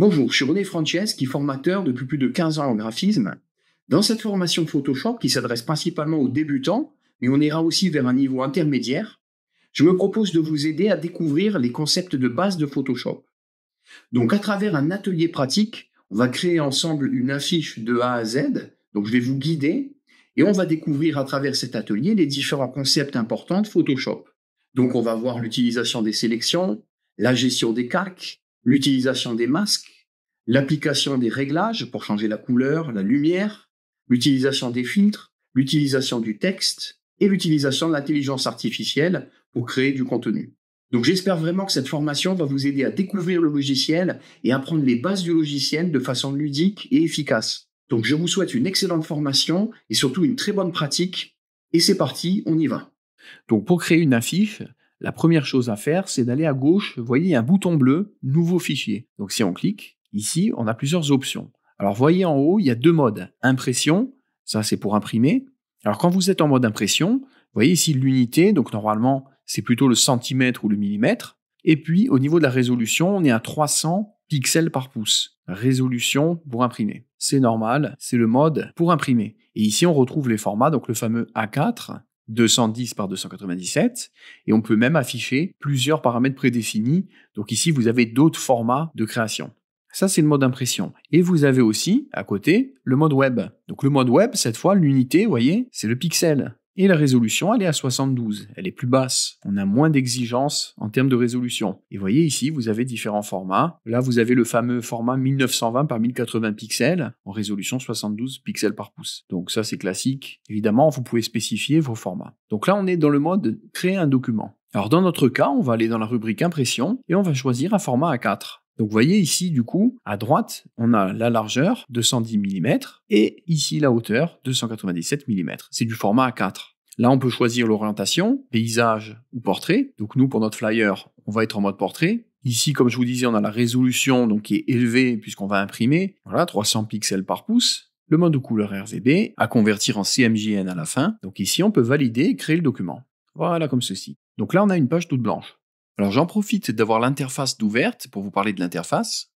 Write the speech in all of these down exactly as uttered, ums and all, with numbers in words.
Bonjour, je suis René Franceschi, formateur depuis plus de quinze ans en graphisme. Dans cette formation Photoshop, qui s'adresse principalement aux débutants, mais on ira aussi vers un niveau intermédiaire, je me propose de vous aider à découvrir les concepts de base de Photoshop. Donc à travers un atelier pratique, on va créer ensemble une affiche de A à Z, donc je vais vous guider, et on va découvrir à travers cet atelier les différents concepts importants de Photoshop. Donc on va voir l'utilisation des sélections, la gestion des calques, l'utilisation des masques, l'application des réglages pour changer la couleur, la lumière, l'utilisation des filtres, l'utilisation du texte et l'utilisation de l'intelligence artificielle pour créer du contenu. Donc j'espère vraiment que cette formation va vous aider à découvrir le logiciel et apprendre les bases du logiciel de façon ludique et efficace. Donc je vous souhaite une excellente formation et surtout une très bonne pratique. Et c'est parti, on y va. Donc pour créer une affiche, la première chose à faire, c'est d'aller à gauche, vous voyez, il y a un bouton bleu, nouveau fichier. Donc si on clique, ici, on a plusieurs options. Alors vous voyez en haut, il y a deux modes. Impression, ça c'est pour imprimer. Alors quand vous êtes en mode impression, vous voyez ici l'unité, donc normalement c'est plutôt le centimètre ou le millimètre. Et puis au niveau de la résolution, on est à trois cents pixels par pouce. Résolution pour imprimer. C'est normal, c'est le mode pour imprimer. Et ici on retrouve les formats, donc le fameux A quatre. deux cent dix par deux cent quatre-vingt-dix-sept, et on peut même afficher plusieurs paramètres prédéfinis. Donc ici, vous avez d'autres formats de création. Ça, c'est le mode impression. Et vous avez aussi, à côté, le mode web. Donc le mode web, cette fois, l'unité, vous voyez, c'est le pixel. Et la résolution, elle est à soixante-douze. Elle est plus basse. On a moins d'exigences en termes de résolution. Et vous voyez ici, vous avez différents formats. Là, vous avez le fameux format mille neuf cent vingt par mille quatre-vingts pixels en résolution soixante-douze pixels par pouce. Donc ça, c'est classique. Évidemment, vous pouvez spécifier vos formats. Donc là, on est dans le mode « Créer un document ». Alors dans notre cas, on va aller dans la rubrique « Impression » et on va choisir un format A quatre. Donc vous voyez ici, du coup, à droite, on a la largeur, deux cent dix millimètres, et ici la hauteur, deux cent quatre-vingt-dix-sept millimètres. C'est du format A quatre. Là, on peut choisir l'orientation, paysage ou portrait. Donc nous, pour notre flyer, on va être en mode portrait. Ici, comme je vous disais, on a la résolution donc, qui est élevée puisqu'on va imprimer. Voilà, trois cents pixels par pouce. Le mode de couleur R G B à convertir en C M J N à la fin. Donc ici, on peut valider et créer le document. Voilà, comme ceci. Donc là, on a une page toute blanche. Alors j'en profite d'avoir l'interface d'ouverte pour vous parler de l'interface.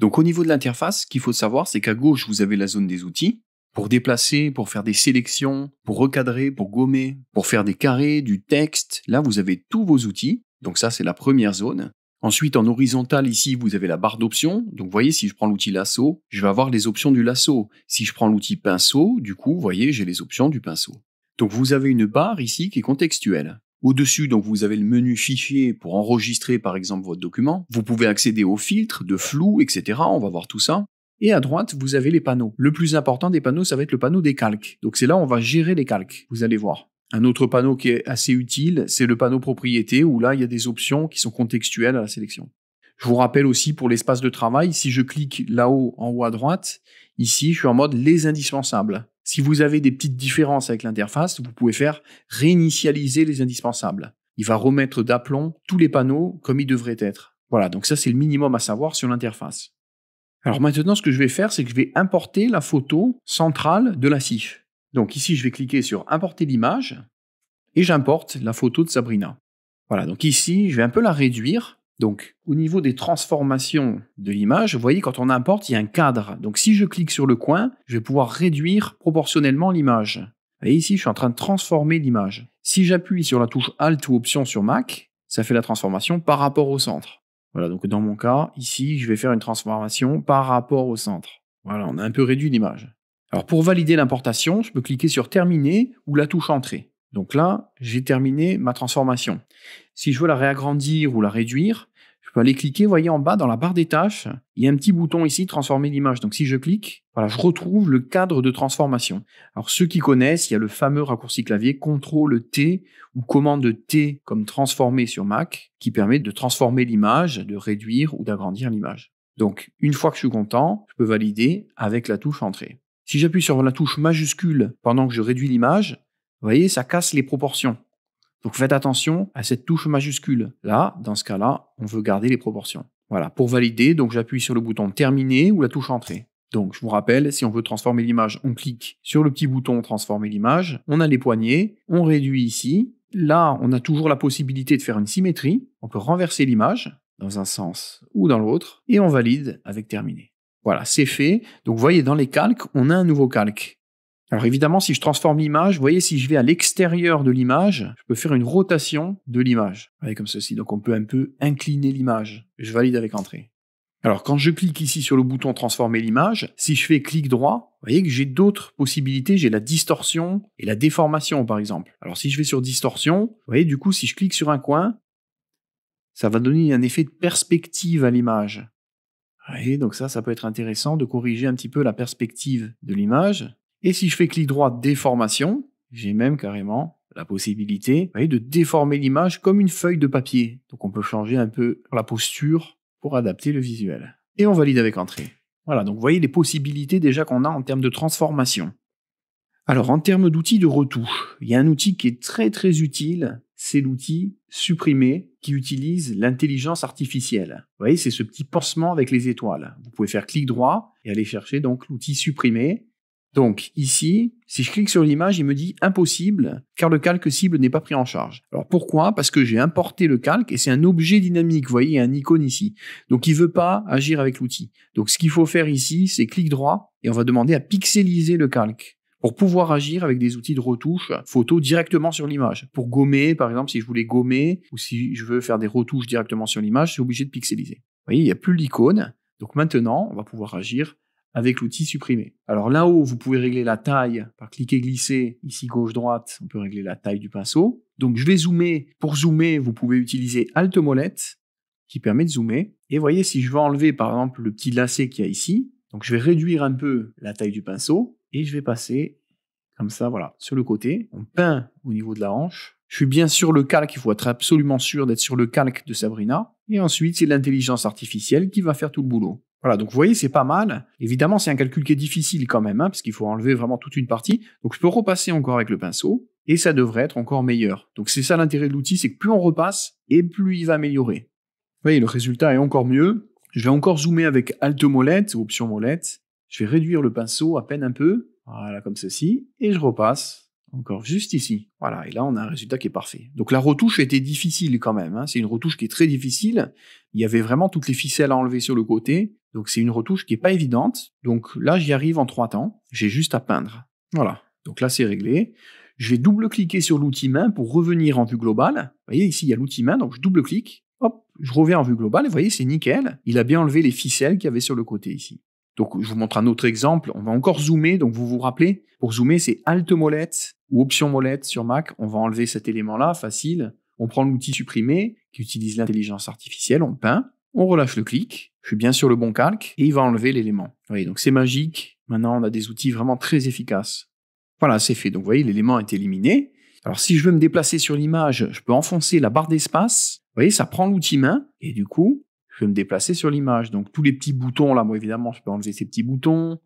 Donc au niveau de l'interface, ce qu'il faut savoir, c'est qu'à gauche, vous avez la zone des outils. Pour déplacer, pour faire des sélections, pour recadrer, pour gommer, pour faire des carrés, du texte. Là, vous avez tous vos outils. Donc ça, c'est la première zone. Ensuite, en horizontal, ici, vous avez la barre d'options. Donc vous voyez, si je prends l'outil lasso, je vais avoir les options du lasso. Si je prends l'outil pinceau, du coup, vous voyez, j'ai les options du pinceau. Donc vous avez une barre ici qui est contextuelle. Au-dessus, donc vous avez le menu fichier pour enregistrer par exemple votre document. Vous pouvez accéder aux filtres, de flou, et cetera. On va voir tout ça. Et à droite, vous avez les panneaux. Le plus important des panneaux, ça va être le panneau des calques. Donc c'est là où on va gérer les calques, vous allez voir. Un autre panneau qui est assez utile, c'est le panneau propriété, où là, il y a des options qui sont contextuelles à la sélection. Je vous rappelle aussi pour l'espace de travail, si je clique là-haut, en haut à droite, ici, je suis en mode les indispensables. Si vous avez des petites différences avec l'interface, vous pouvez faire réinitialiser les indispensables. Il va remettre d'aplomb tous les panneaux comme ils devraient être. Voilà, donc ça c'est le minimum à savoir sur l'interface. Alors maintenant, ce que je vais faire, c'est que je vais importer la photo centrale de la C I F. Donc ici, je vais cliquer sur Importer l'image et j'importe la photo de Sabrina. Voilà, donc ici, je vais un peu la réduire. Donc, au niveau des transformations de l'image, vous voyez, quand on importe, il y a un cadre. Donc, si je clique sur le coin, je vais pouvoir réduire proportionnellement l'image. Vous voyez ici, je suis en train de transformer l'image. Si j'appuie sur la touche Alt ou Option sur Mac, ça fait la transformation par rapport au centre. Voilà, donc dans mon cas, ici, je vais faire une transformation par rapport au centre. Voilà, on a un peu réduit l'image. Alors, pour valider l'importation, je peux cliquer sur Terminer ou la touche Entrée. Donc là, j'ai terminé ma transformation. Si je veux la réagrandir ou la réduire, je peux aller cliquer, vous voyez en bas dans la barre des tâches, il y a un petit bouton ici, transformer l'image. Donc si je clique, voilà, je retrouve le cadre de transformation. Alors ceux qui connaissent, il y a le fameux raccourci clavier contrôle T ou Commande T comme transformer sur Mac, qui permet de transformer l'image, de réduire ou d'agrandir l'image. Donc une fois que je suis content, je peux valider avec la touche Entrée. Si j'appuie sur la touche majuscule pendant que je réduis l'image, vous voyez, ça casse les proportions. Donc faites attention à cette touche majuscule. Là, dans ce cas-là, on veut garder les proportions. Voilà, pour valider, donc j'appuie sur le bouton Terminer ou la touche Entrée. Donc je vous rappelle, si on veut transformer l'image, on clique sur le petit bouton Transformer l'image, on a les poignées, on réduit ici. Là, on a toujours la possibilité de faire une symétrie, on peut renverser l'image. dans un sens ou dans l'autre, et on valide avec terminé. Voilà, c'est fait. Donc, vous voyez, dans les calques, on a un nouveau calque. Alors évidemment, si je transforme l'image, vous voyez, si je vais à l'extérieur de l'image, je peux faire une rotation de l'image. Vous voyez, comme ceci. Donc, on peut un peu incliner l'image. Je valide avec entrée. Alors, quand je clique ici sur le bouton transformer l'image, si je fais clic droit, vous voyez que j'ai d'autres possibilités. J'ai la distorsion et la déformation, par exemple. Alors, si je vais sur distorsion, vous voyez, du coup, si je clique sur un coin, ça va donner un effet de perspective à l'image. Vous voyez, donc ça, ça peut être intéressant de corriger un petit peu la perspective de l'image. Et si je fais clic droit déformation, j'ai même carrément la possibilité, vous voyez, de déformer l'image comme une feuille de papier. Donc, on peut changer un peu la posture pour adapter le visuel. Et on valide avec entrée. Voilà, donc vous voyez les possibilités déjà qu'on a en termes de transformation. Alors, en termes d'outils de retouche, il y a un outil qui est très très utile, c'est l'outil supprimer qui utilise l'intelligence artificielle. Vous voyez, c'est ce petit pansement avec les étoiles. Vous pouvez faire clic droit et aller chercher donc l'outil supprimer. Donc ici, si je clique sur l'image, il me dit impossible, car le calque cible n'est pas pris en charge. Alors pourquoi? Parce que j'ai importé le calque et c'est un objet dynamique, vous voyez, il y a une icône ici. Donc il ne veut pas agir avec l'outil. Donc ce qu'il faut faire ici, c'est clic droit et on va demander à pixeliser le calque pour pouvoir agir avec des outils de retouche photo directement sur l'image. Pour gommer, par exemple, si je voulais gommer ou si je veux faire des retouches directement sur l'image, je suis obligé de pixeliser. Vous voyez, il n'y a plus l'icône. Donc maintenant, on va pouvoir agir avec l'outil supprimé. Alors là-haut, vous pouvez régler la taille par cliquer glisser, ici gauche-droite, on peut régler la taille du pinceau. Donc je vais zoomer. Pour zoomer, vous pouvez utiliser Alt molette qui permet de zoomer. Et vous voyez, si je veux enlever par exemple le petit lacet qu'il y a ici, donc je vais réduire un peu la taille du pinceau et je vais passer comme ça, voilà, sur le côté. On peint au niveau de la hanche. Je suis bien sur le calque, il faut être absolument sûr d'être sur le calque de Sabrina. Et ensuite, c'est l'intelligence artificielle qui va faire tout le boulot. Voilà, donc vous voyez, c'est pas mal. Évidemment, c'est un calcul qui est difficile quand même, hein, parce qu'il faut enlever vraiment toute une partie. Donc, je peux repasser encore avec le pinceau, et ça devrait être encore meilleur. Donc, c'est ça l'intérêt de l'outil, c'est que plus on repasse, et plus il va améliorer. Vous voyez, le résultat est encore mieux. Je vais encore zoomer avec Alt molette, ou Option molette. Je vais réduire le pinceau à peine un peu, voilà, comme ceci, et je repasse encore juste ici. Voilà, et là, on a un résultat qui est parfait. Donc, la retouche était difficile quand même, hein. C'est une retouche qui est très difficile. Il y avait vraiment toutes les ficelles à enlever sur le côté. Donc, c'est une retouche qui n'est pas évidente. Donc là, j'y arrive en trois temps. J'ai juste à peindre. Voilà. Donc là, c'est réglé. Je vais double-cliquer sur l'outil main pour revenir en vue globale. Vous voyez, ici, il y a l'outil main. Donc, je double-clique. Hop, je reviens en vue globale. Et vous voyez, c'est nickel. Il a bien enlevé les ficelles qu'il y avait sur le côté ici. Donc, je vous montre un autre exemple. On va encore zoomer. Donc, vous vous rappelez, pour zoomer, c'est Alt molette ou Option molette sur Mac. On va enlever cet élément-là, facile. On prend l'outil supprimé qui utilise l'intelligence artificielle. On peint. On relâche le clic, je suis bien sur le bon calque, et il va enlever l'élément. Vous voyez, donc c'est magique. Maintenant, on a des outils vraiment très efficaces. Voilà, c'est fait. Donc, vous voyez, l'élément est éliminé. Alors, si je veux me déplacer sur l'image, je peux enfoncer la barre d'espace. Vous voyez, ça prend l'outil main, et du coup, je peux me déplacer sur l'image. Donc, tous les petits boutons, là, moi, évidemment, je peux enlever ces petits boutons.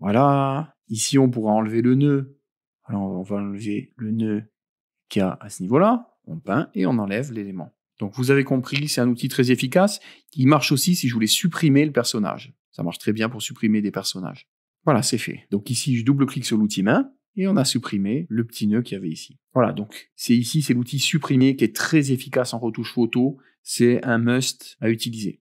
Voilà. Ici, on pourra enlever le nœud. Alors, on va enlever le nœud qu'il y a à ce niveau-là. On peint et on enlève l'élément. Donc, vous avez compris, c'est un outil très efficace. Il marche aussi si je voulais supprimer le personnage. Ça marche très bien pour supprimer des personnages. Voilà, c'est fait. Donc ici, je double-clique sur l'outil main et on a supprimé le petit nœud qu'il y avait ici. Voilà, donc c'est ici, c'est l'outil supprimer qui est très efficace en retouche photo. C'est un must à utiliser.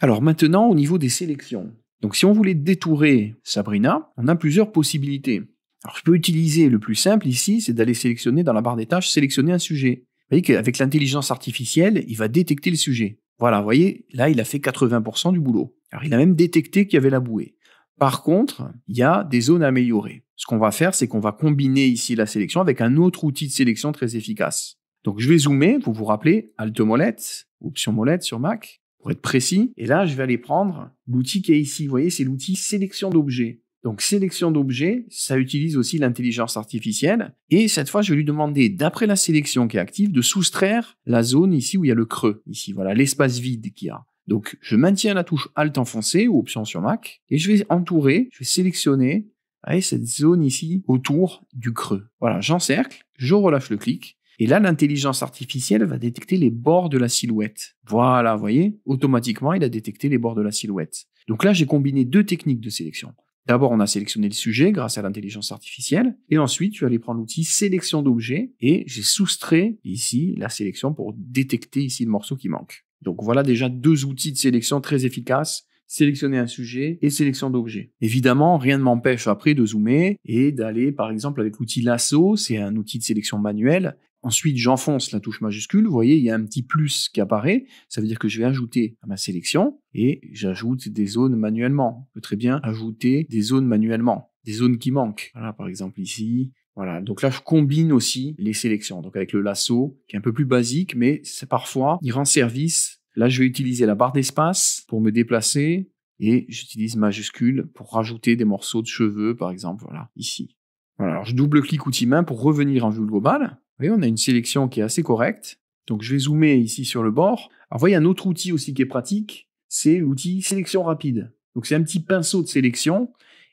Alors maintenant, au niveau des sélections. Donc, si on voulait détourer Sabrina, on a plusieurs possibilités. Alors, je peux utiliser le plus simple ici, c'est d'aller sélectionner dans la barre des tâches, sélectionner un sujet. Vous voyez qu'avec l'intelligence artificielle, il va détecter le sujet. Voilà, vous voyez, là, il a fait quatre-vingts pour cent du boulot. Alors, il a même détecté qu'il y avait la bouée. Par contre, il y a des zones à améliorer. Ce qu'on va faire, c'est qu'on va combiner ici la sélection avec un autre outil de sélection très efficace. Donc, je vais zoomer, vous vous rappelez, Alt molette, Option molette sur Mac, pour être précis. Et là, je vais aller prendre l'outil qui est ici. Vous voyez, c'est l'outil sélection d'objets. Donc, sélection d'objets, ça utilise aussi l'intelligence artificielle. Et cette fois, je vais lui demander, d'après la sélection qui est active, de soustraire la zone ici où il y a le creux. Ici, voilà, l'espace vide qu'il y a. Donc, je maintiens la touche Alt enfoncée ou Option sur Mac. Et je vais entourer, je vais sélectionner, allez, cette zone ici autour du creux. Voilà, j'encercle, je relâche le clic. Et là, l'intelligence artificielle va détecter les bords de la silhouette. Voilà, vous voyez, automatiquement, il a détecté les bords de la silhouette. Donc là, j'ai combiné deux techniques de sélection. D'abord, on a sélectionné le sujet grâce à l'intelligence artificielle. Et ensuite, je vais aller prendre l'outil sélection d'objets et j'ai soustrait ici la sélection pour détecter ici le morceau qui manque. Donc voilà déjà deux outils de sélection très efficaces. Sélectionner un sujet et sélection d'objets. Évidemment, rien ne m'empêche après de zoomer et d'aller par exemple avec l'outil lasso, c'est un outil de sélection manuelle. Ensuite, j'enfonce la touche majuscule, vous voyez, il y a un petit plus qui apparaît, ça veut dire que je vais ajouter à ma sélection et j'ajoute des zones manuellement. Je peux très bien ajouter des zones manuellement, des zones qui manquent. Voilà, par exemple ici. Voilà, donc là, je combine aussi les sélections, donc avec le lasso qui est un peu plus basique, mais c'est parfois, il rend service. Là, je vais utiliser la barre d'espace pour me déplacer et j'utilise majuscule pour rajouter des morceaux de cheveux, par exemple, voilà, ici. Voilà, alors je double-clique outil main pour revenir en vue globale. Vous voyez, on a une sélection qui est assez correcte. Donc, je vais zoomer ici sur le bord. Alors, vous voyez, un autre outil aussi qui est pratique, c'est l'outil sélection rapide. Donc, c'est un petit pinceau de sélection.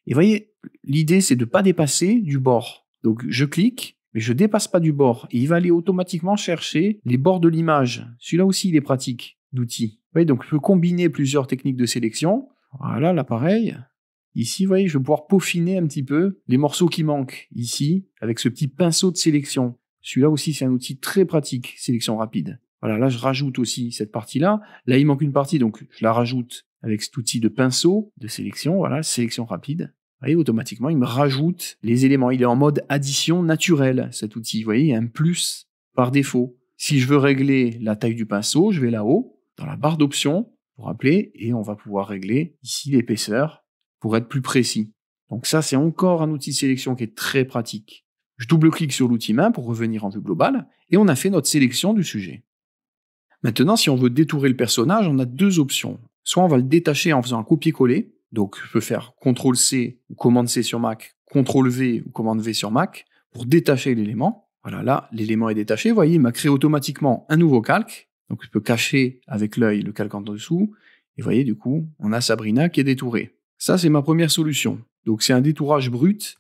Et vous voyez, l'idée, c'est de ne pas dépasser du bord. Donc, je clique. Mais je ne dépasse pas du bord. Et il va aller automatiquement chercher les bords de l'image. Celui-là aussi, il est pratique d'outils. Vous voyez, donc je peux combiner plusieurs techniques de sélection. Voilà, là, pareil. Ici, vous voyez, je vais pouvoir peaufiner un petit peu les morceaux qui manquent. Ici, avec ce petit pinceau de sélection. Celui-là aussi, c'est un outil très pratique, sélection rapide. Voilà, là, je rajoute aussi cette partie-là. Là, il manque une partie, donc je la rajoute avec cet outil de pinceau de sélection. Voilà, sélection rapide. Vous voyez, automatiquement, il me rajoute les éléments. Il est en mode addition naturelle, cet outil. Vous voyez, il y a un plus par défaut. Si je veux régler la taille du pinceau, je vais là-haut, dans la barre d'options, pour appeler, et on va pouvoir régler ici l'épaisseur pour être plus précis. Donc ça, c'est encore un outil de sélection qui est très pratique. Je double-clique sur l'outil main pour revenir en vue globale, et on a fait notre sélection du sujet. Maintenant, si on veut détourer le personnage, on a deux options. Soit on va le détacher en faisant un copier-coller. Donc, je peux faire contrôle C ou commande C sur Mac, contrôle V ou commande V sur Mac pour détacher l'élément. Voilà, là, l'élément est détaché. Vous voyez, il m'a créé automatiquement un nouveau calque. Donc, je peux cacher avec l'œil le calque en dessous. Et vous voyez, du coup, on a Sabrina qui est détourée. Ça, c'est ma première solution. Donc, c'est un détourage brut.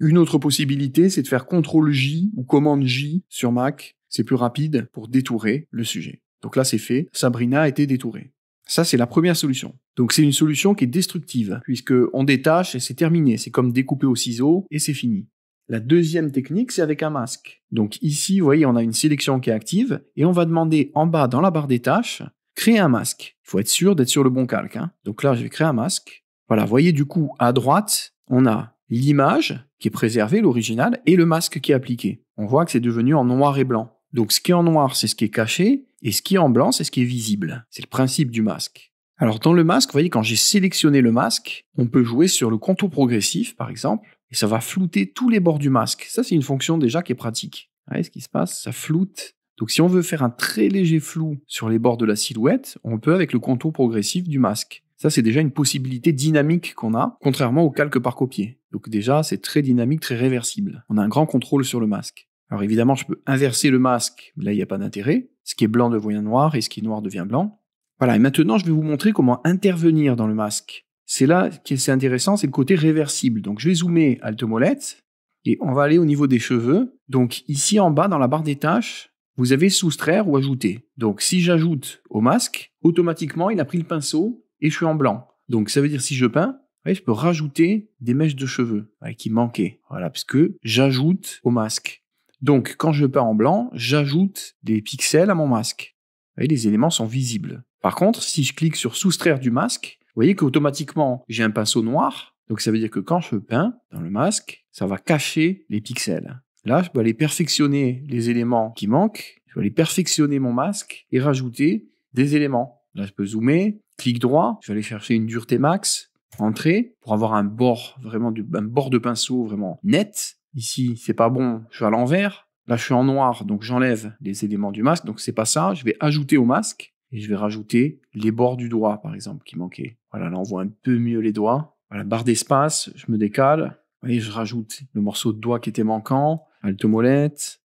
Une autre possibilité, c'est de faire contrôle J ou commande J sur Mac. C'est plus rapide pour détourer le sujet. Donc là, c'est fait. Sabrina a été détourée. Ça, c'est la première solution. Donc, c'est une solution qui est destructive, puisqu'on détache et c'est terminé. C'est comme découper au ciseau et c'est fini. La deuxième technique, c'est avec un masque. Donc ici, vous voyez, on a une sélection qui est active et on va demander en bas, dans la barre des tâches, créer un masque. Il faut être sûr d'être sur le bon calque, hein. Donc là, je vais créer un masque. Voilà, vous voyez, du coup, à droite, on a l'image qui est préservée, l'original, et le masque qui est appliqué. On voit que c'est devenu en noir et blanc. Donc, ce qui est en noir, c'est ce qui est caché. Et ce qui est en blanc, c'est ce qui est visible. C'est le principe du masque. Alors, dans le masque, vous voyez, quand j'ai sélectionné le masque, on peut jouer sur le contour progressif, par exemple, et ça va flouter tous les bords du masque. Ça, c'est une fonction déjà qui est pratique. Vous voyez ce qui se passe? Ça floute. Donc, si on veut faire un très léger flou sur les bords de la silhouette, on peut avec le contour progressif du masque. Ça, c'est déjà une possibilité dynamique qu'on a, contrairement au calque par copier. Donc déjà, c'est très dynamique, très réversible. On a un grand contrôle sur le masque. Alors évidemment, je peux inverser le masque, mais là, il n'y a pas d'intérêt. Ce qui est blanc devient noir et ce qui est noir devient blanc. Voilà, et maintenant, je vais vous montrer comment intervenir dans le masque. C'est là que c'est intéressant, c'est le côté réversible. Donc, je vais zoomer Alt-molette et on va aller au niveau des cheveux. Donc, ici en bas, dans la barre des tâches, vous avez soustraire ou ajouter. Donc, si j'ajoute au masque, automatiquement, il a pris le pinceau et je suis en blanc. Donc, ça veut dire si je peins, je peux rajouter des mèches de cheveux qui manquaient. Voilà, parce que j'ajoute au masque. Donc, quand je peins en blanc, j'ajoute des pixels à mon masque. Vous voyez, les éléments sont visibles. Par contre, si je clique sur soustraire du masque, vous voyez qu'automatiquement, j'ai un pinceau noir. Donc, ça veut dire que quand je peins dans le masque, ça va cacher les pixels. Là, je peux aller perfectionner les éléments qui manquent. Je peux aller perfectionner mon masque et rajouter des éléments. Là, je peux zoomer, clic droit. Je vais aller chercher une dureté max, entrée, pour avoir un bord, vraiment du, un bord de pinceau vraiment net. Ici, c'est pas bon, je suis à l'envers. Là, je suis en noir, donc j'enlève les éléments du masque. Donc, c'est pas ça. Je vais ajouter au masque et je vais rajouter les bords du doigt, par exemple, qui manquaient. Voilà, là, on voit un peu mieux les doigts. Voilà, barre d'espace, je me décale. Vous voyez, je rajoute le morceau de doigt qui était manquant. Alt-molette.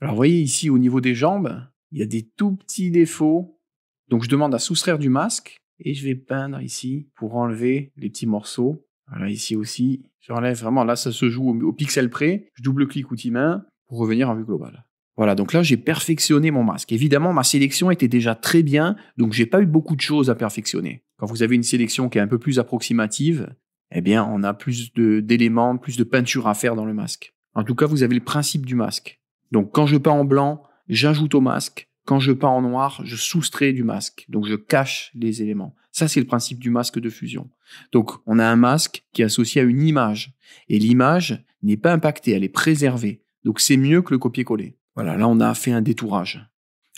Alors, vous voyez ici, au niveau des jambes, il y a des tout petits défauts. Donc, je demande à soustraire du masque et je vais peindre ici pour enlever les petits morceaux. Voilà, ici aussi, j'enlève vraiment, là, ça se joue au, au pixel près. Je double-clique outil main pour revenir en vue globale. Voilà, donc là, j'ai perfectionné mon masque. Évidemment, ma sélection était déjà très bien, donc j'ai pas eu beaucoup de choses à perfectionner. Quand vous avez une sélection qui est un peu plus approximative, eh bien, on a plus d'éléments, plus de peinture à faire dans le masque. En tout cas, vous avez le principe du masque. Donc, quand je peins en blanc, j'ajoute au masque. quand je peins en noir, je soustrais du masque. Donc, je cache les éléments. Ça, c'est le principe du masque de fusion. Donc, on a un masque qui est associé à une image. Et l'image n'est pas impactée, elle est préservée. Donc, c'est mieux que le copier-coller. Voilà, là, on a fait un détourage.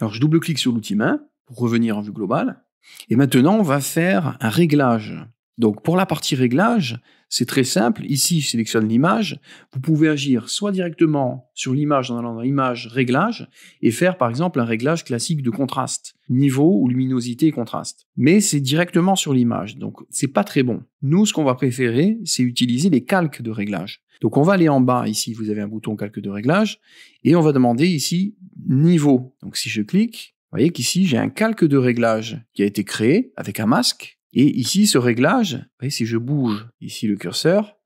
Alors, je double-clique sur l'outil main pour revenir en vue globale. Et maintenant, on va faire un réglage. Donc, pour la partie réglage, c'est très simple. Ici, je sélectionne l'image. Vous pouvez agir soit directement sur l'image en allant dans l'image réglage et faire, par exemple, un réglage classique de contraste, niveau ou luminosité et contraste. Mais c'est directement sur l'image, donc c'est pas très bon. Nous, ce qu'on va préférer, c'est utiliser les calques de réglage. Donc, on va aller en bas. Ici, vous avez un bouton calque de réglage et on va demander ici niveau. Donc, si je clique, vous voyez qu'ici, j'ai un calque de réglage qui a été créé avec un masque. Et ici, ce réglage, vous voyez, si je bouge ici le curseur,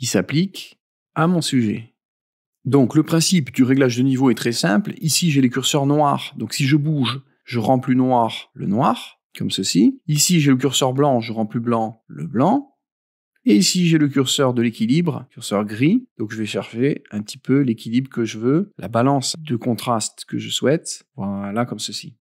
il s'applique à mon sujet. Donc, le principe du réglage de niveau est très simple. Ici, j'ai les curseurs noirs. Donc, si je bouge, je rends plus noir le noir, comme ceci. Ici, j'ai le curseur blanc, je rends plus blanc le blanc. Et ici, j'ai le curseur de l'équilibre, curseur gris. Donc, je vais chercher un petit peu l'équilibre que je veux, la balance de contraste que je souhaite. Voilà, comme ceci.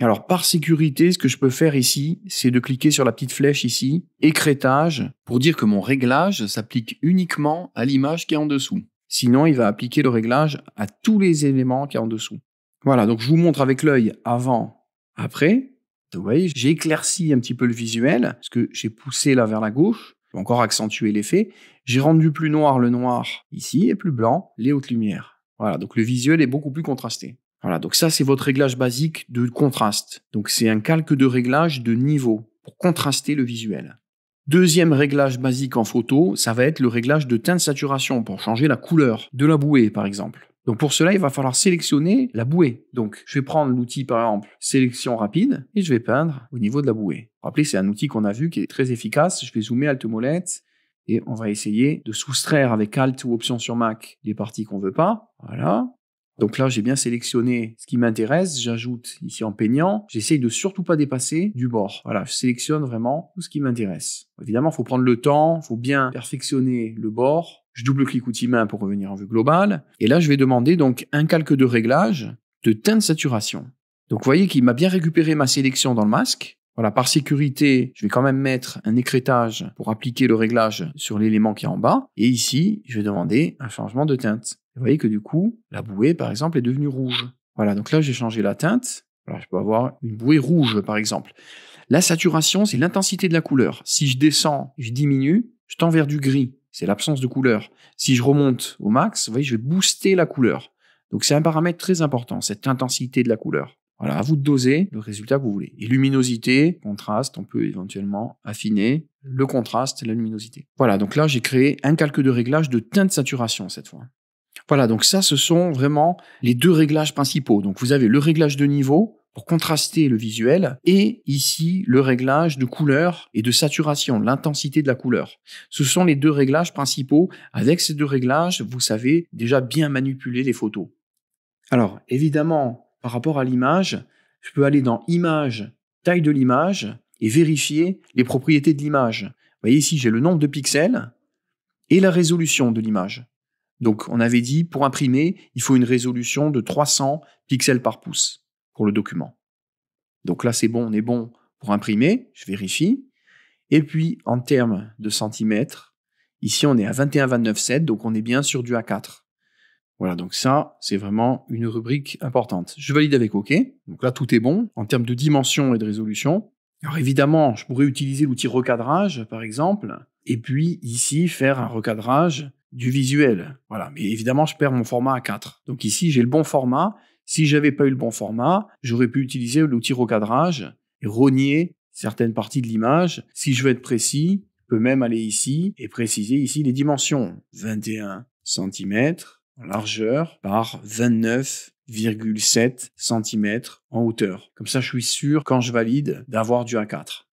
Alors, par sécurité, ce que je peux faire ici, c'est de cliquer sur la petite flèche ici, écrêtage, pour dire que mon réglage s'applique uniquement à l'image qui est en dessous. Sinon, il va appliquer le réglage à tous les éléments qui est en dessous. Voilà, donc je vous montre avec l'œil avant, après. Vous voyez, j'ai éclairci un petit peu le visuel, parce que j'ai poussé là vers la gauche, pour encore accentuer l'effet. J'ai rendu plus noir le noir ici, et plus blanc les hautes lumières. Voilà, donc le visuel est beaucoup plus contrasté. Voilà, donc ça, c'est votre réglage basique de contraste. Donc, c'est un calque de réglage de niveau pour contraster le visuel. Deuxième réglage basique en photo, ça va être le réglage de teinte saturation pour changer la couleur de la bouée, par exemple. Donc, pour cela, il va falloir sélectionner la bouée. Donc, je vais prendre l'outil, par exemple, sélection rapide et je vais peindre au niveau de la bouée. Rappelez, c'est un outil qu'on a vu qui est très efficace. Je vais zoomer Alt-molette. Et on va essayer de soustraire avec Alt ou Option sur Mac les parties qu'on veut pas. Voilà. Donc là, j'ai bien sélectionné ce qui m'intéresse. J'ajoute ici en peignant. J'essaye de surtout pas dépasser du bord. Voilà, je sélectionne vraiment tout ce qui m'intéresse. Évidemment, il faut prendre le temps. Il faut bien perfectionner le bord. Je double-clique outil main pour revenir en vue globale. Et là, je vais demander donc un calque de réglage de teinte saturation. Donc, vous voyez qu'il m'a bien récupéré ma sélection dans le masque. Voilà, par sécurité, je vais quand même mettre un écrêtage pour appliquer le réglage sur l'élément qui est en bas. Et ici, je vais demander un changement de teinte. Vous voyez que du coup, la bouée, par exemple, est devenue rouge. Voilà, donc là, j'ai changé la teinte. Alors, je peux avoir une bouée rouge, par exemple. La saturation, c'est l'intensité de la couleur. Si je descends, je diminue, je tends vers du gris. C'est l'absence de couleur. Si je remonte au max, vous voyez, je vais booster la couleur. Donc, c'est un paramètre très important, cette intensité de la couleur. Voilà, à vous de doser le résultat que vous voulez. Et luminosité, contraste, on peut éventuellement affiner le contraste, la luminosité. Voilà, donc là, j'ai créé un calque de réglage de teinte saturation cette fois. Voilà, donc ça, ce sont vraiment les deux réglages principaux. Donc, vous avez le réglage de niveau pour contraster le visuel et ici, le réglage de couleur et de saturation, l'intensité de la couleur. Ce sont les deux réglages principaux. Avec ces deux réglages, vous savez déjà bien manipuler les photos. Alors, évidemment, par rapport à l'image, je peux aller dans Image, taille de l'image et vérifier les propriétés de l'image. Vous voyez ici, j'ai le nombre de pixels et la résolution de l'image. Donc, on avait dit, pour imprimer, il faut une résolution de trois cents pixels par pouce pour le document. Donc là, c'est bon, on est bon pour imprimer. Je vérifie. Et puis, en termes de centimètres, ici, on est à vingt et un virgule vingt-neuf sept, donc on est bien sur du A quatre. Voilà, donc ça, c'est vraiment une rubrique importante. Je valide avec OK. Donc là, tout est bon en termes de dimension et de résolution. Alors évidemment, je pourrais utiliser l'outil recadrage, par exemple, et puis ici, faire un recadrage du visuel. Voilà, mais évidemment, je perds mon format A quatre. Donc ici, j'ai le bon format. Si je n'avais pas eu le bon format, j'aurais pu utiliser l'outil recadrage et rogner certaines parties de l'image. Si je veux être précis, je peux même aller ici et préciser ici les dimensions. vingt et un centimètres. En largeur par vingt-neuf virgule sept centimètres en hauteur. Comme ça, je suis sûr, quand je valide, d'avoir du A quatre.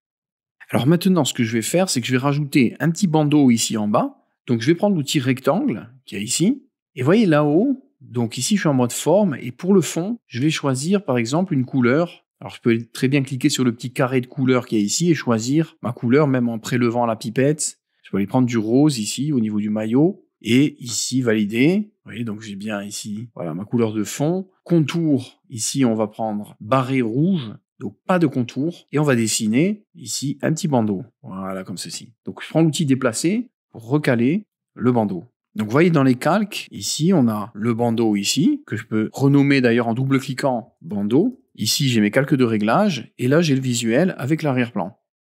Alors maintenant, ce que je vais faire, c'est que je vais rajouter un petit bandeau ici en bas. Donc, je vais prendre l'outil rectangle qui est ici. Et voyez là-haut, donc ici, je suis en mode forme. Et pour le fond, je vais choisir, par exemple, une couleur. Alors, je peux très bien cliquer sur le petit carré de couleur qui est ici et choisir ma couleur, même en prélevant la pipette. Je peux aller prendre du rose ici, au niveau du maillot. Et ici, valider. Vous voyez, donc j'ai bien ici, voilà, ma couleur de fond. contour, ici on va prendre barré rouge, donc pas de contour, et on va dessiner ici un petit bandeau, voilà comme ceci. Donc je prends l'outil déplacer pour recaler le bandeau. Donc vous voyez dans les calques, ici on a le bandeau ici, que je peux renommer d'ailleurs en double-cliquant bandeau. Ici j'ai mes calques de réglage, et là j'ai le visuel avec l'arrière-plan.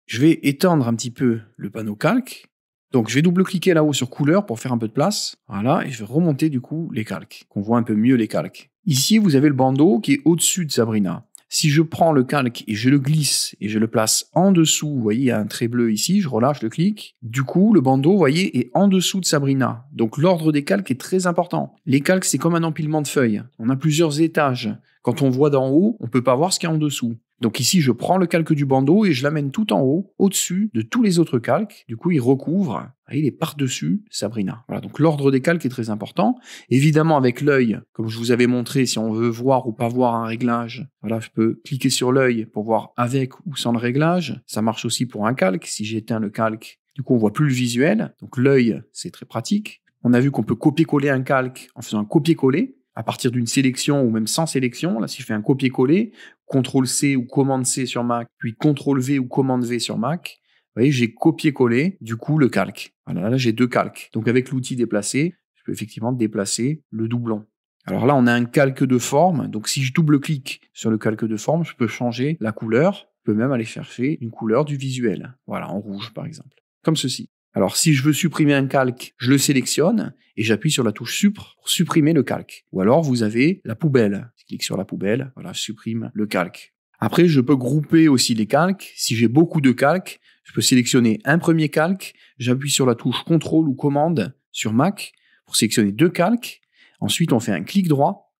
Je vais étendre un petit peu le panneau calque. Donc je vais double-cliquer là-haut sur couleur pour faire un peu de place. Voilà, et je vais remonter du coup les calques, qu'on voit un peu mieux les calques. Ici vous avez le bandeau qui est au-dessus de Sabrina. Si je prends le calque et je le glisse et je le place en dessous, vous voyez, il y a un trait bleu ici, je relâche le clic. Du coup, le bandeau, vous voyez, est en dessous de Sabrina. Donc l'ordre des calques est très important. Les calques, c'est comme un empilement de feuilles. On a plusieurs étages. Quand on voit d'en haut, on ne peut pas voir ce qu'il y a en dessous. Donc ici, je prends le calque du bandeau et je l'amène tout en haut, au-dessus de tous les autres calques. Du coup, il recouvre, et il est par-dessus Sabrina. Voilà, donc l'ordre des calques est très important. Évidemment, avec l'œil, comme je vous avais montré, si on veut voir ou pas voir un réglage, voilà, je peux cliquer sur l'œil pour voir avec ou sans le réglage. Ça marche aussi pour un calque. Si j'éteins le calque, du coup, on voit plus le visuel. Donc l'œil, c'est très pratique. On a vu qu'on peut copier-coller un calque en faisant un copier-coller à partir d'une sélection ou même sans sélection. Là, si je fais un copier-coller, contrôle C ou commande C sur Mac, puis contrôle V ou commande V sur Mac, vous voyez, j'ai copié-collé, du coup, le calque. Voilà, là, j'ai deux calques. Donc, avec l'outil déplacer, je peux effectivement déplacer le doublon. Alors là, on a un calque de forme. Donc, si je double-clique sur le calque de forme, je peux changer la couleur. Je peux même aller chercher une couleur du visuel. Voilà, en rouge, par exemple. Comme ceci. Alors, si je veux supprimer un calque, je le sélectionne et j'appuie sur la touche Supr pour supprimer le calque. Ou alors, vous avez la poubelle. Je clique sur la poubelle. Voilà, je supprime le calque. Après, je peux grouper aussi les calques. Si j'ai beaucoup de calques, je peux sélectionner un premier calque, j'appuie sur la touche contrôle ou commande sur Mac pour sélectionner deux calques. Ensuite, on fait un clic droit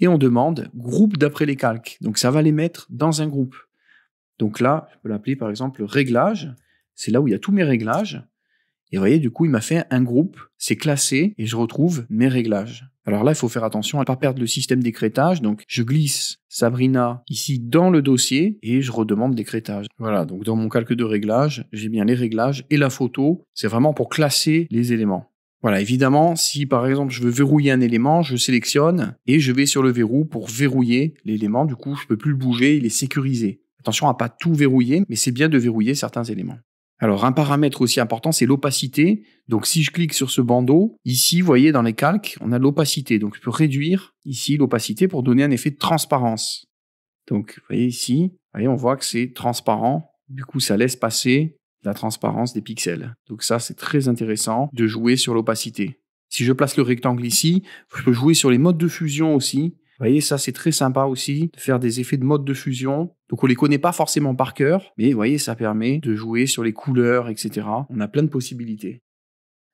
et on demande groupe d'après les calques. Donc, ça va les mettre dans un groupe. Donc là, je peux l'appeler par exemple réglage. C'est là où il y a tous mes réglages. Et vous voyez, du coup, il m'a fait un groupe, c'est classé et je retrouve mes réglages. Alors là, il faut faire attention à ne pas perdre le système d'écrétage. Donc, je glisse Sabrina ici dans le dossier et je redemande l'écrétage. Voilà, donc dans mon calque de réglage, j'ai bien les réglages et la photo. C'est vraiment pour classer les éléments. Voilà, évidemment, si par exemple je veux verrouiller un élément, je sélectionne et je vais sur le verrou pour verrouiller l'élément. Du coup, je ne peux plus le bouger, il est sécurisé. Attention à ne pas tout verrouiller, mais c'est bien de verrouiller certains éléments. Alors, un paramètre aussi important, c'est l'opacité. Donc, si je clique sur ce bandeau, ici, vous voyez, dans les calques, on a l'opacité. Donc, je peux réduire ici l'opacité pour donner un effet de transparence. Donc, vous voyez ici, vous voyez, on voit que c'est transparent. Du coup, ça laisse passer la transparence des pixels. Donc, ça, c'est très intéressant de jouer sur l'opacité. Si je place le rectangle ici, je peux jouer sur les modes de fusion aussi. Vous voyez, ça, c'est très sympa aussi, de faire des effets de mode de fusion. Donc, on les connaît pas forcément par cœur, mais vous voyez, ça permet de jouer sur les couleurs, et cetera. On a plein de possibilités.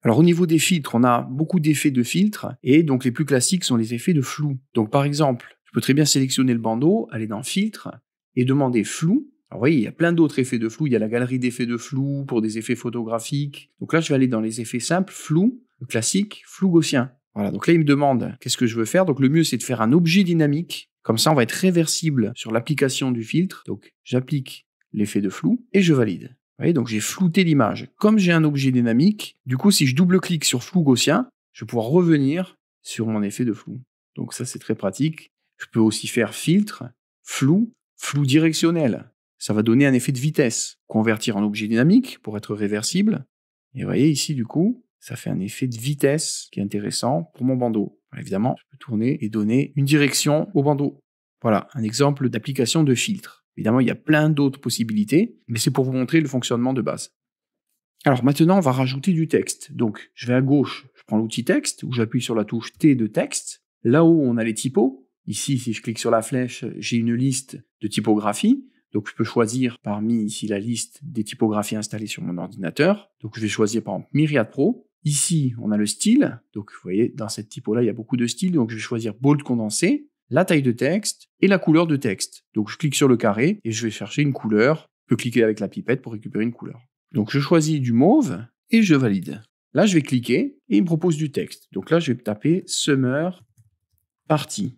Alors, au niveau des filtres, on a beaucoup d'effets de filtres, et donc les plus classiques sont les effets de flou. Donc, par exemple, je peux très bien sélectionner le bandeau, aller dans Filtre, et demander Flou. Alors, vous voyez, il y a plein d'autres effets de flou. Il y a la galerie d'effets de flou pour des effets photographiques. Donc là, je vais aller dans les effets simples, flou, le classique, flou gaussien. Voilà, donc là, il me demande qu'est-ce que je veux faire. Donc, le mieux, c'est de faire un objet dynamique. Comme ça, on va être réversible sur l'application du filtre. Donc, j'applique l'effet de flou et je valide. Vous voyez, donc j'ai flouté l'image. Comme j'ai un objet dynamique, du coup, si je double-clique sur flou gaussien, je vais pouvoir revenir sur mon effet de flou. Donc, ça, c'est très pratique. Je peux aussi faire filtre, flou, flou directionnel. Ça va donner un effet de vitesse. Convertir en objet dynamique pour être réversible. Et vous voyez ici, du coup, ça fait un effet de vitesse qui est intéressant pour mon bandeau. Alors évidemment, je peux tourner et donner une direction au bandeau. Voilà, un exemple d'application de filtre. Évidemment, il y a plein d'autres possibilités, mais c'est pour vous montrer le fonctionnement de base. Alors maintenant, on va rajouter du texte. Donc, je vais à gauche, je prends l'outil texte, où j'appuie sur la touche T de texte. Là-haut, on a les typos. Ici, si je clique sur la flèche, j'ai une liste de typographies. Donc, je peux choisir parmi ici la liste des typographies installées sur mon ordinateur. Donc, je vais choisir par exemple Myriad Pro. Ici, on a le style. Donc, vous voyez, dans cette typo-là, il y a beaucoup de styles. Donc, je vais choisir bold condensé, la taille de texte et la couleur de texte. Donc, je clique sur le carré et je vais chercher une couleur. Je peux cliquer avec la pipette pour récupérer une couleur. Donc, je choisis du mauve et je valide. Là, je vais cliquer et il me propose du texte. Donc là, je vais taper Summer Party.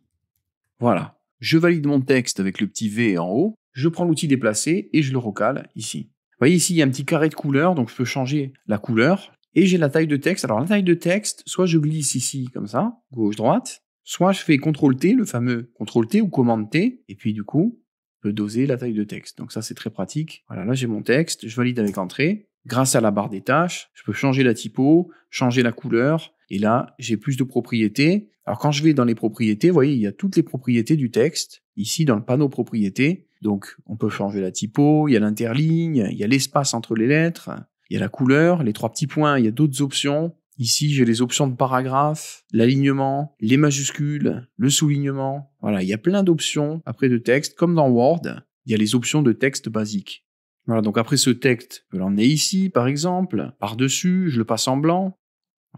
Voilà. Je valide mon texte avec le petit V en haut. Je prends l'outil déplacer et je le recale ici. Vous voyez, ici, il y a un petit carré de couleur. Donc, je peux changer la couleur. Et j'ai la taille de texte. Alors, la taille de texte, soit je glisse ici, comme ça, gauche-droite, Soit je fais contrôle T, le fameux contrôle T ou commande T, et puis du coup, je peux doser la taille de texte. Donc ça, c'est très pratique. Voilà, là j'ai mon texte, je valide avec entrée. Grâce à la barre des tâches, je peux changer la typo, changer la couleur, et là, j'ai plus de propriétés. Alors quand je vais dans les propriétés, vous voyez, il y a toutes les propriétés du texte, ici dans le panneau propriétés. Donc on peut changer la typo, il y a l'interligne, il y a l'espace entre les lettres, il y a la couleur, les trois petits points, il y a d'autres options. Ici, j'ai les options de paragraphe, l'alignement, les majuscules, le soulignement. Voilà, il y a plein d'options après de texte, comme dans Word, il y a les options de texte basique. Voilà, donc après ce texte, je peux l'emmener ici, par exemple, par-dessus, je le passe en blanc.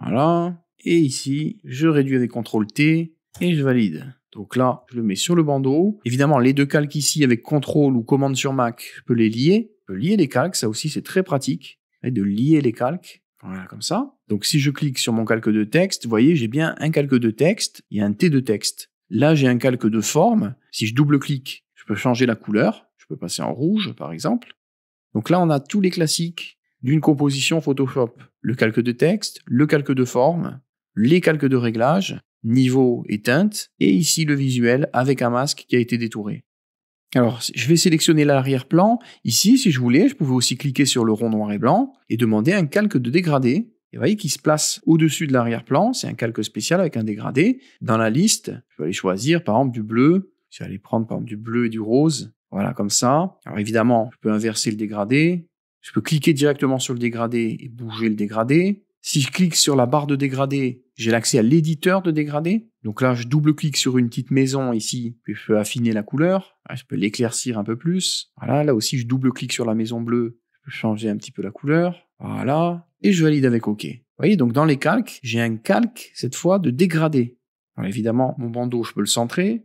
Voilà, et ici, je réduis avec contrôle T et je valide. Donc là, je le mets sur le bandeau. Évidemment, les deux calques ici, avec contrôle ou commande sur Mac, je peux les lier. Je peux lier les calques, ça aussi, c'est très pratique, de lier les calques. Voilà, comme ça. Donc si je clique sur mon calque de texte, vous voyez, j'ai bien un calque de texte et un T de texte. Là, j'ai un calque de forme. Si je double-clique, je peux changer la couleur. Je peux passer en rouge, par exemple. Donc là, on a tous les classiques d'une composition Photoshop. Le calque de texte, le calque de forme, les calques de réglage, niveau et teinte, et ici le visuel avec un masque qui a été détouré. Alors, je vais sélectionner l'arrière-plan. Ici, si je voulais, je pouvais aussi cliquer sur le rond noir et blanc et demander un calque de dégradé. Et vous voyez qu'il se place au-dessus de l'arrière-plan. C'est un calque spécial avec un dégradé. Dans la liste, je peux aller choisir, par exemple, du bleu. Je vais aller prendre, par exemple, du bleu et du rose. Voilà, comme ça. Alors, évidemment, je peux inverser le dégradé. Je peux cliquer directement sur le dégradé et bouger le dégradé. Si je clique sur la barre de dégradé, j'ai l'accès à l'éditeur de dégradé. Donc là, je double-clique sur une petite maison ici, puis je peux affiner la couleur. Je peux l'éclaircir un peu plus. Voilà, là aussi, je double-clique sur la maison bleue. Je peux changer un petit peu la couleur. Voilà, et je valide avec OK. Vous voyez, donc dans les calques, j'ai un calque, cette fois, de dégradé. Alors évidemment, mon bandeau, je peux le centrer.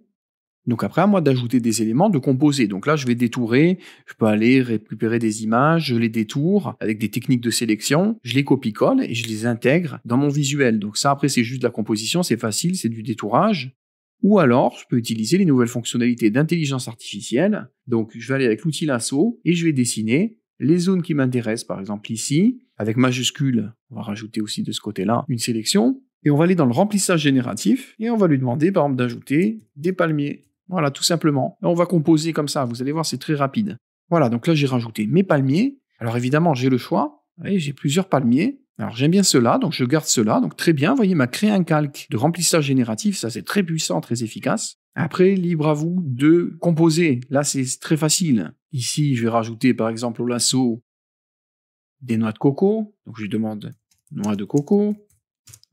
Donc après, à moi d'ajouter des éléments, de composer. Donc là, je vais détourer, je peux aller récupérer des images, je les détourne avec des techniques de sélection, je les copie-colle et je les intègre dans mon visuel. Donc ça, après, c'est juste de la composition, c'est facile, c'est du détourage. Ou alors, je peux utiliser les nouvelles fonctionnalités d'intelligence artificielle. Donc je vais aller avec l'outil lasso et je vais dessiner les zones qui m'intéressent, par exemple ici, avec majuscule, on va rajouter aussi de ce côté-là une sélection. Et on va aller dans le remplissage génératif et on va lui demander, par exemple, d'ajouter des palmiers. Voilà, tout simplement. On va composer comme ça, vous allez voir, c'est très rapide. Voilà, donc là, j'ai rajouté mes palmiers. Alors évidemment, j'ai le choix. Vous voyez, j'ai plusieurs palmiers. Alors j'aime bien ceux-là, donc je garde ceux-là. Donc très bien, vous voyez, il m'a créé un calque de remplissage génératif. Ça, c'est très puissant, très efficace. Après, libre à vous de composer. Là, c'est très facile. Ici, je vais rajouter, par exemple, au lasso des noix de coco. Donc je lui demande noix de coco,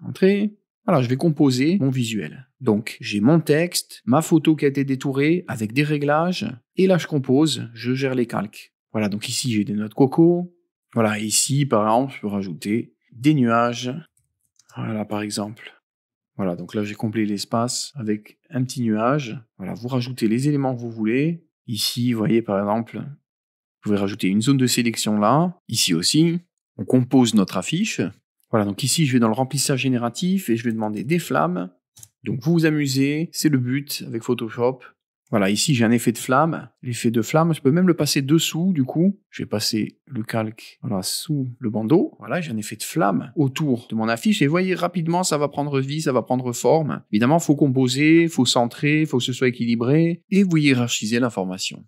entrée. Voilà, je vais composer mon visuel. Donc, j'ai mon texte, ma photo qui a été détourée avec des réglages. Et là, je compose, je gère les calques. Voilà, donc ici, j'ai des noix de coco. Voilà, ici, par exemple, je peux rajouter des nuages. Voilà, par exemple. Voilà, donc là, j'ai complété l'espace avec un petit nuage. Voilà, vous rajoutez les éléments que vous voulez. Ici, vous voyez, par exemple, vous pouvez rajouter une zone de sélection là. Ici aussi, on compose notre affiche. Voilà, donc ici, je vais dans le remplissage génératif et je vais demander des flammes. Donc, vous vous amusez, c'est le but avec Photoshop. Voilà, ici, j'ai un effet de flamme. L'effet de flamme, je peux même le passer dessous, du coup. Je vais passer le calque voilà, sous le bandeau. Voilà, j'ai un effet de flamme autour de mon affiche. Et vous voyez, rapidement, ça va prendre vie, ça va prendre forme. Évidemment, il faut composer, il faut centrer, il faut que ce soit équilibré. Et vous hiérarchisez l'information.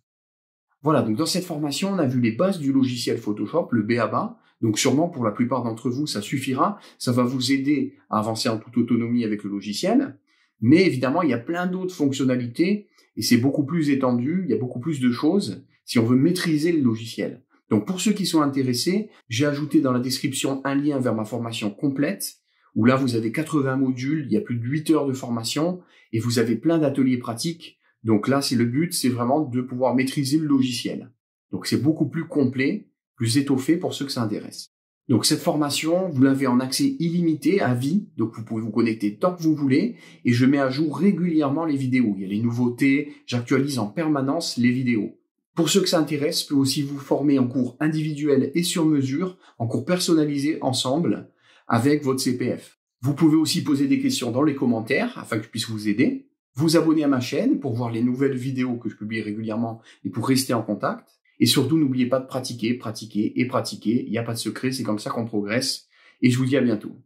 Voilà, donc dans cette formation, on a vu les bases du logiciel Photoshop, le B A B A. Donc sûrement pour la plupart d'entre vous, ça suffira. Ça va vous aider à avancer en toute autonomie avec le logiciel. Mais évidemment, il y a plein d'autres fonctionnalités et c'est beaucoup plus étendu. Il y a beaucoup plus de choses si on veut maîtriser le logiciel. Donc pour ceux qui sont intéressés, j'ai ajouté dans la description un lien vers ma formation complète où là, vous avez quatre-vingts modules, il y a plus de huit heures de formation et vous avez plein d'ateliers pratiques. Donc là, c'est le but, c'est vraiment de pouvoir maîtriser le logiciel. Donc c'est beaucoup plus complet, plus étoffé pour ceux que ça intéresse. Donc cette formation, vous l'avez en accès illimité, à vie, donc vous pouvez vous connecter tant que vous voulez, et je mets à jour régulièrement les vidéos. Il y a les nouveautés, j'actualise en permanence les vidéos. Pour ceux que ça intéresse, je peux aussi vous former en cours individuel et sur mesure, en cours personnalisé ensemble, avec votre C P F. Vous pouvez aussi poser des questions dans les commentaires, afin que je puisse vous aider. Vous abonner à ma chaîne pour voir les nouvelles vidéos que je publie régulièrement et pour rester en contact. Et surtout, n'oubliez pas de pratiquer, pratiquer et pratiquer. Il n'y a pas de secret, c'est comme ça qu'on progresse. Et je vous dis à bientôt.